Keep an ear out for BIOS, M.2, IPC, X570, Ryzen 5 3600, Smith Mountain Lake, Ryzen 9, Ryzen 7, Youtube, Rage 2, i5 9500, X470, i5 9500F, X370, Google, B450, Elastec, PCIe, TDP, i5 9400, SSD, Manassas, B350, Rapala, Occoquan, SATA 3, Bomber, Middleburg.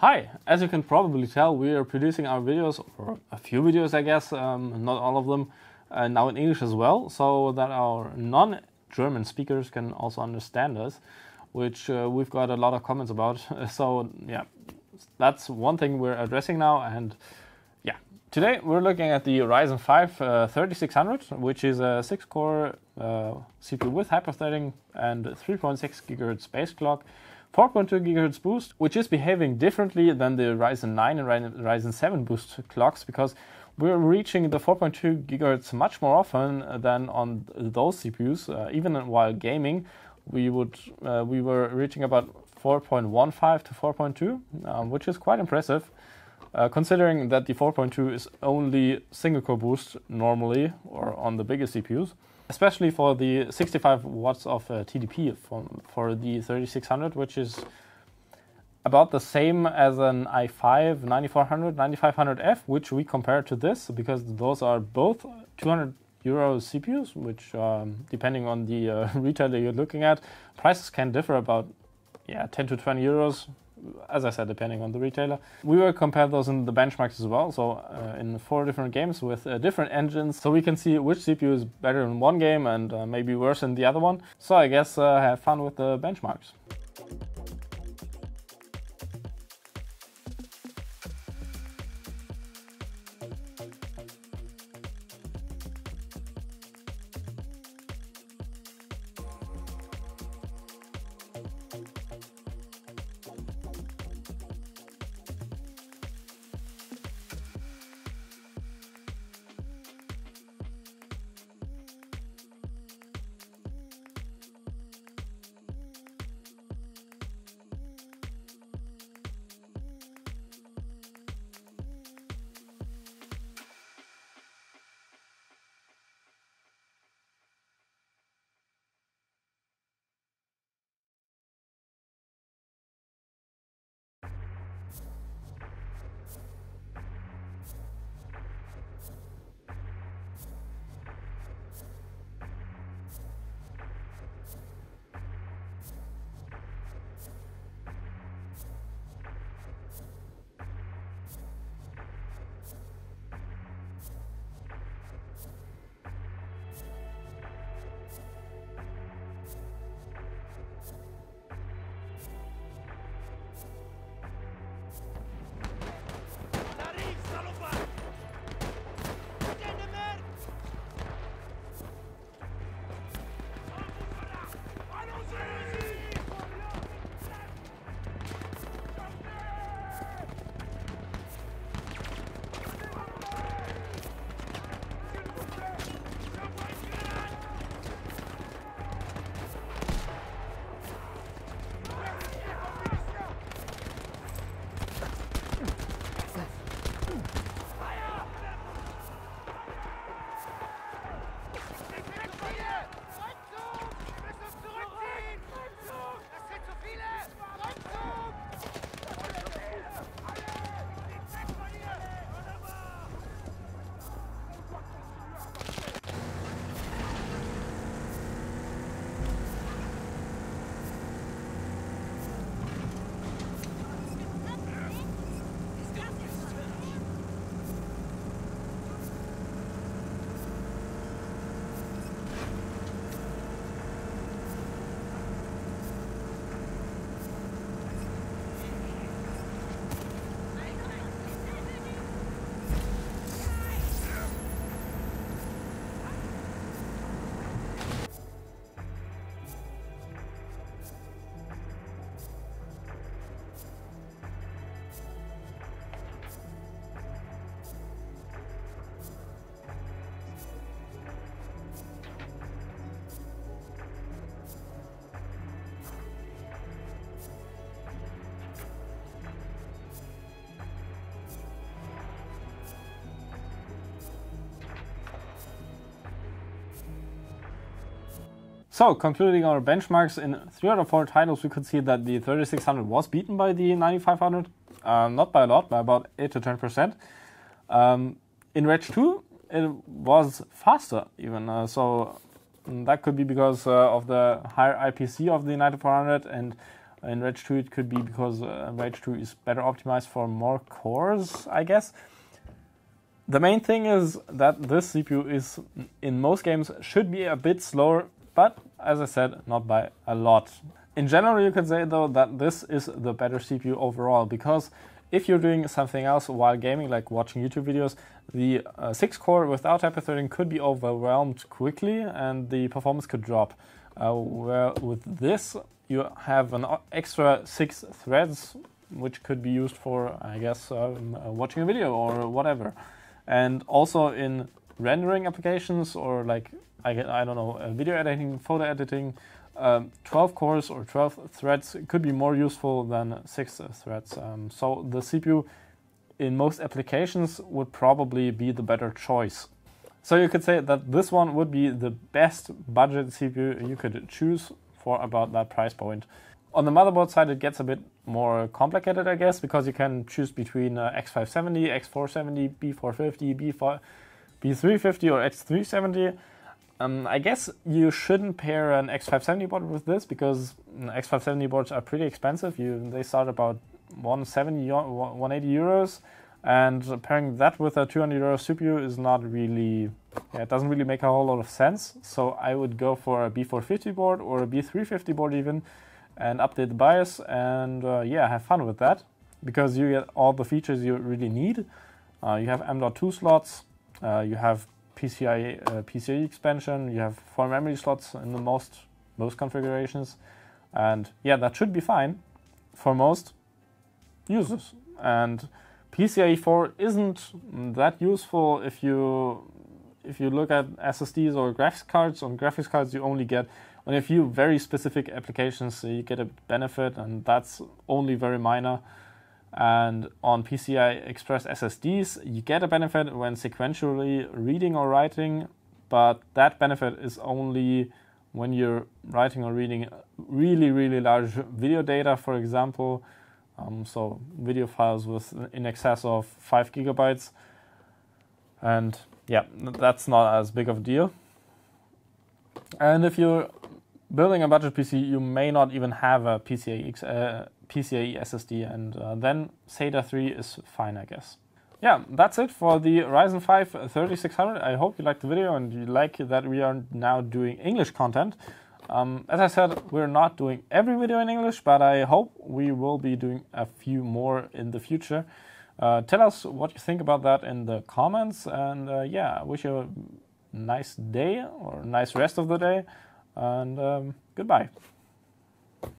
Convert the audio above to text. Hi, as you can probably tell, we are producing our videos, or a few videos I guess, not all of them, now in English as well, so that our non-German speakers can also understand us, which we've got a lot of comments about, so yeah, that's one thing we're addressing now. And yeah, today we're looking at the Ryzen 5 3600, which is a 6-core CPU with hyper-threading and 3.6 GHz base clock, 4.2 GHz boost, which is behaving differently than the Ryzen 9 and Ryzen 7 boost clocks, because we're reaching the 4.2 GHz much more often than on those CPUs. Even while gaming, we were reaching about 4.15 to 4.2, which is quite impressive, considering that the 4.2 is only single-core boost normally, or on the biggest CPUs. Especially for the 65 watts of TDP for the 3600, which is about the same as an i5 9400, 9500F, which we compare to this, because those are both 200 euro CPUs, which depending on the retailer you're looking at, prices can differ about 10 to 20 euros, as I said, depending on the retailer. We will compare those in the benchmarks as well, so in 4 different games with different engines, so we can see which CPU is better in one game and maybe worse in the other one. So I guess have fun with the benchmarks. So, concluding our benchmarks, in 3 out of 4 titles we could see that the 3600 was beaten by the 9500, not by a lot, by about 8 to 10%. In Rage 2, it was faster even, so And that could be because of the higher IPC of the 9400, and in Rage 2 it could be because Rage 2 is better optimized for more cores, I guess. The main thing is that this CPU is, in most games, should be a bit slower, but as I said, not by a lot. In general, you could say though that this is the better CPU overall, because if you're doing something else while gaming, like watching YouTube videos, the 6-core without hyper-threading could be overwhelmed quickly and the performance could drop. Where with this, you have an extra 6 threads, which could be used for, I guess, watching a video or whatever. And also in rendering applications or like, I don't know, video editing, photo editing, 12 cores or 12 threads could be more useful than 6 threads. So the CPU in most applications would probably be the better choice. So you could say that this one would be the best budget CPU you could choose for about that price point. On the motherboard side, it gets a bit more complicated, I guess, because you can choose between X570, X470, B450, B350 or X370. I guess you shouldn't pair an X570 board with this, because X570 boards are pretty expensive. They start about 170, 180 euros, and pairing that with a 200 euro CPU is not really, it doesn't really make a whole lot of sense. So I would go for a B450 board or a B350 board even, and update the BIOS and yeah, have fun with that, because you get all the features you really need. You have M.2 slots, you have PCIe expansion, you have 4 memory slots in the most configurations, and yeah, that should be fine for most users. And PCIe 4 isn't that useful if you look at SSDs or graphics cards. On graphics cards, you only get on a few very specific applications, so you get a benefit, and that's only very minor. And on PCI Express SSDs, you get a benefit when sequentially reading or writing, but that benefit is only when you're writing or reading really, really large video data, for example. So video files with in excess of 5 GB. And yeah, that's not as big of a deal. And if you're building a budget PC, you may not even have a PCIe SSD, and then SATA 3 is fine, I guess. Yeah, that's it for the Ryzen 5 3600. I hope you liked the video and you like that we are now doing English content. As I said, we're not doing every video in English, but I hope we will be doing a few more in the future. Tell us what you think about that in the comments, and yeah, I wish you a nice day or a nice rest of the day, and goodbye.